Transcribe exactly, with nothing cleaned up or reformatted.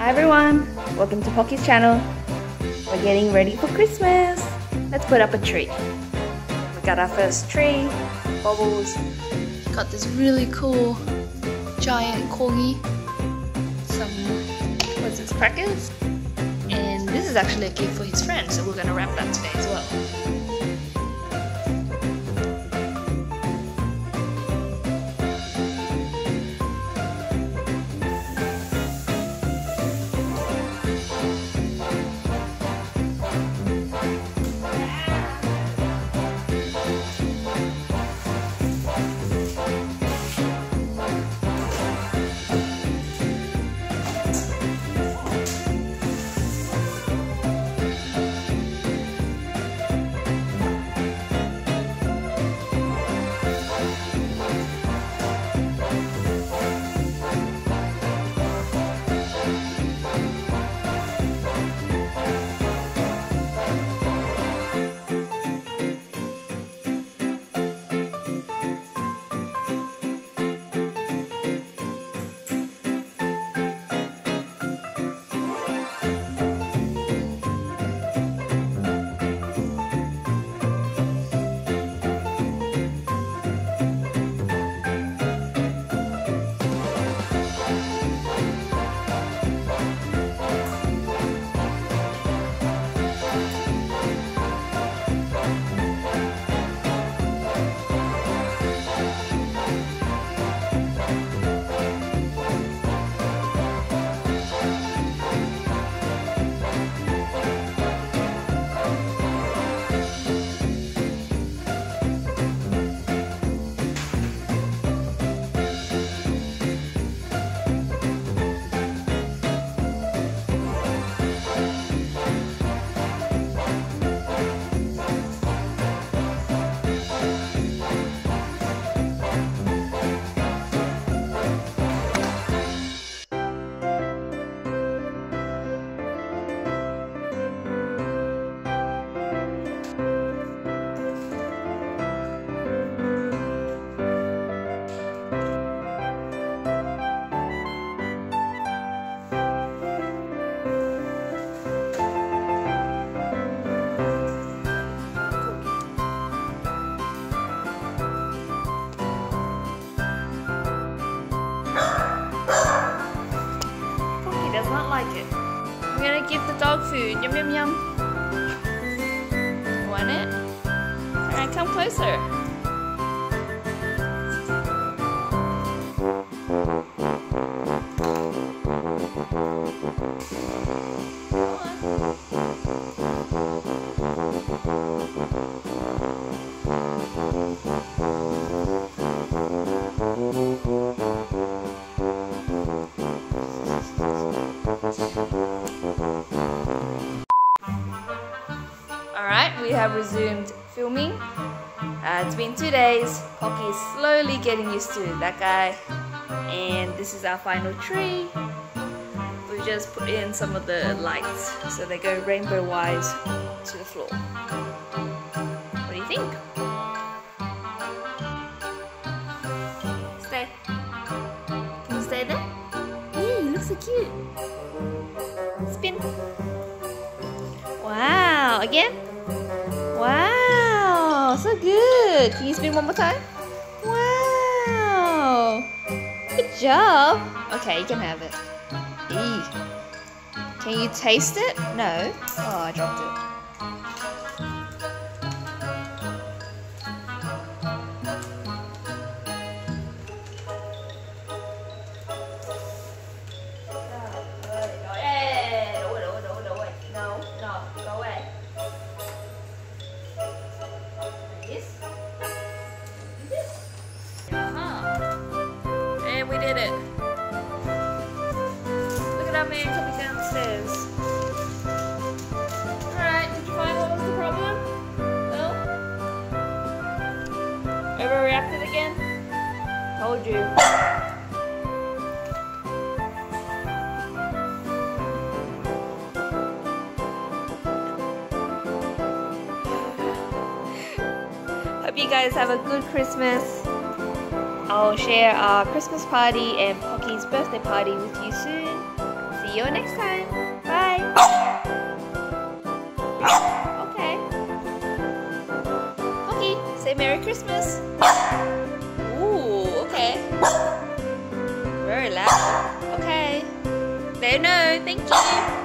Hi everyone, welcome to Pocky's channel. We're getting ready for Christmas. Let's put up a tree. We got our first tree, bubbles. Got this really cool giant corgi. Some, what's this, crackers? And this is actually a gift for his friend, so we're gonna wrap that today as well. I'm gonna give the dog food. Yum yum yum. Want it? Alright, come closer. Alright, we have resumed filming. Uh, it's been two days. Pocky is slowly getting used to that guy. And this is our final tree. We just put in some of the lights so they go rainbow wise to the floor. What do you think? Stay. Can you stay there? Yeah, you look so cute. Spin. Wow, again? Wow, so good. Can you spin one more time? Wow, good job. Okay, you can have it. Eee. Can you taste it? No. Oh, I dropped it. Coming downstairs. Alright, did you find what was the problem? No? Overreacted again? Told you. Hope you guys have a good Christmas. I'll share our Christmas party and Pocky's birthday party with you soon. See you next time. Bye. Okay. Pocky, say Merry Christmas. Ooh, okay. Very loud. Okay. No, no, thank you.